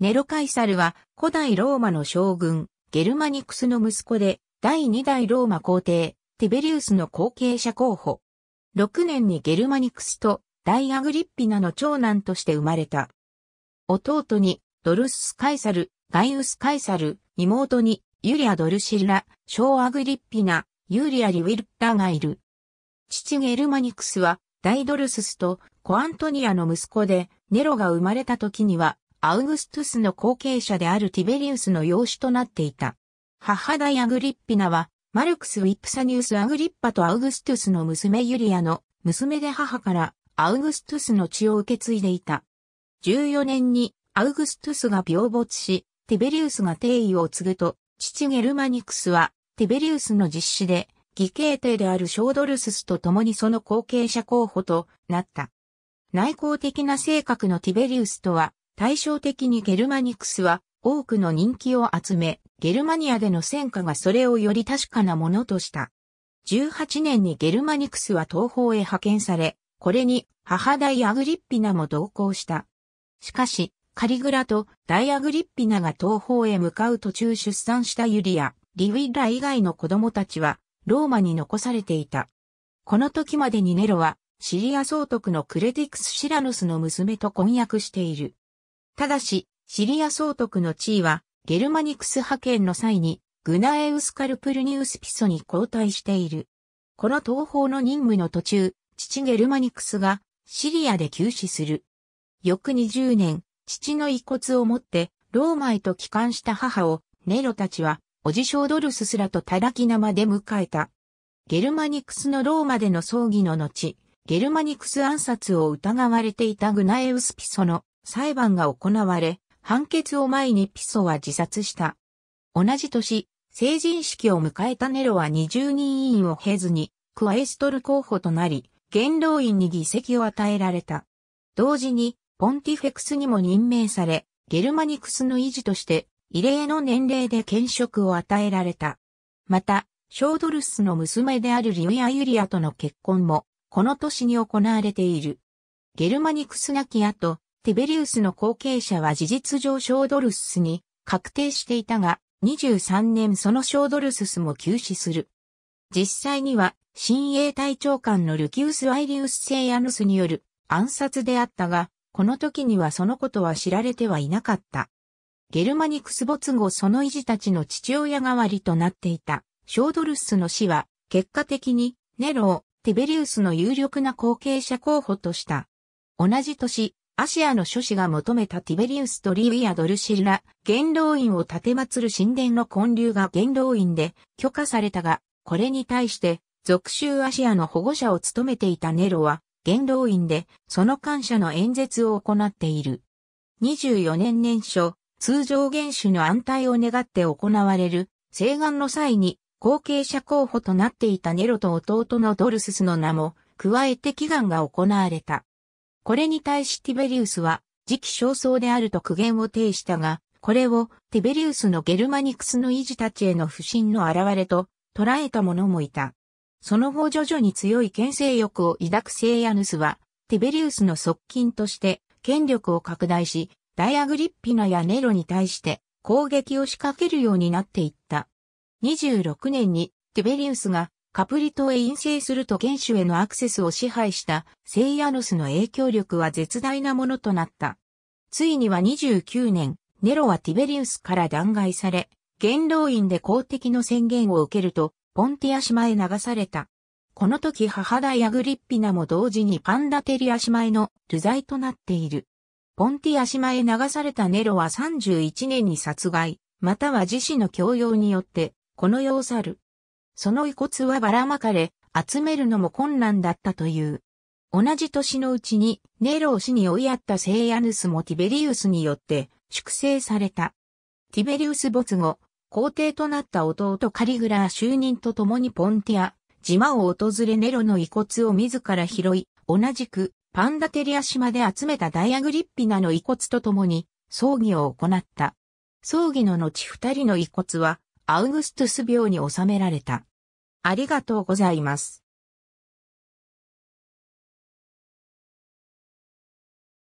ネロ・カイサルは古代ローマの将軍、ゲルマニクスの息子で、第2代ローマ皇帝、ティベリウスの後継者候補。6年にゲルマニクスと大アグリッピナの長男として生まれた。弟にドルス・カイサル、ガイウス・カイサル、妹にユリア・ドルシラ、小アグリッピナ、ユリア・リウィルッタがいる。父ゲルマニクスは大ドルススと子アントニアの息子で、ネロが生まれた時には、アウグストゥスの後継者であるティベリウスの養子となっていた。母大アグリッピナは、マルクス・ウィプサニウス・アグリッパとアウグストゥスの娘ユリアの娘で母からアウグストゥスの血を受け継いでいた。14年にアウグストゥスが病没し、ティベリウスが帝位を継ぐと、父ゲルマニクスはティベリウスの実子で、義兄弟である小ドルススと共にその後継者候補となった。内向的な性格のティベリウスとは、対照的にゲルマニクスは多くの人気を集め、ゲルマニアでの戦果がそれをより確かなものとした。18年にゲルマニクスは東方へ派遣され、これに母大アグリッピナも同行した。しかし、カリグラと大アグリッピナが東方へ向かう途中出産したユリア、リウィラ以外の子供たちはローマに残されていた。この時までにネロはシリア総督のクレティクス・シラノスの娘と婚約している。ただし、シリア総督の地位は、ゲルマニクス派遣の際に、グナエウス・カルプルニウス・ピソに交代している。この東方の任務の途中、父ゲルマニクスが、シリアで急死する。翌20年、父の遺骨を持って、ローマへと帰還した母を、ネロたちは、おじ小ドルススらとたたき生で迎えた。ゲルマニクスのローマでの葬儀の後、ゲルマニクス暗殺を疑われていたグナエウス・ピソの、裁判が行われ、判決を前にピソは自殺した。同じ年、成人式を迎えたネロは20人委員を経ずに、クアエストル候補となり、元老院に議席を与えられた。同時に、ポンティフェクスにも任命され、ゲルマニクスの維持として、異例の年齢で兼職を与えられた。また、小ドルスの娘であるリウィア・ユリアとの結婚も、この年に行われている。ゲルマニクス亡き後、ティベリウスの後継者は事実上小ドルスに確定していたが、23年その小ドルスも急死する。実際には、親衛隊長官のルキウス・アイリウス・セイアヌスによる暗殺であったが、この時にはそのことは知られてはいなかった。ゲルマニクス没後その遺児たちの父親代わりとなっていた小ドルスの死は、結果的にネロをティベリウスの有力な後継者候補とした。同じ年、アシアの諸氏が求めたティベリウスとリウィア・ドルシラ、元老院を建て祀る神殿の建立が元老院で許可されたが、これに対して、属州アシアの保護者を務めていたネロは、元老院でその感謝の演説を行っている。24年年初、通常元首の安泰を願って行われる、請願の際に、後継者候補となっていたネロと弟のドルススの名も、加えて祈願が行われた。これに対しティベリウスは時期尚早であると苦言を呈したが、これをティベリウスのゲルマニクスの遺児たちへの不信の表れと捉えた者もいた。その後徐々に強い権勢欲を抱くセイアヌスは、ティベリウスの側近として権力を拡大し、大アグリッピナやネロに対して攻撃を仕掛けるようになっていった。26年にティベリウスがカプリ島へ遠征すると元首へのアクセスを支配したセイアヌスの影響力は絶大なものとなった。ついには29年、ネロはティベリウスから弾劾され、元老院で公的の宣言を受けると、ポンティア島へ流された。この時母大アグリッピナも同時にパンダテリア島への流罪となっている。ポンティア島へ流されたネロは31年に殺害、または自死の強要によって、この世を去る。その遺骨はばらまかれ、集めるのも困難だったという。同じ年のうちに、ネロを死に追いやったセイアヌスもティベリウスによって、粛清された。ティベリウス没後、皇帝となった弟カリグラ就任とともにポンティア、島を訪れネロの遺骨を自ら拾い、同じく、パンダテリア島で集めた大アグリッピナの遺骨とともに、葬儀を行った。葬儀の後二人の遺骨は、アウグストゥス廟に納められた。ありがとうございます。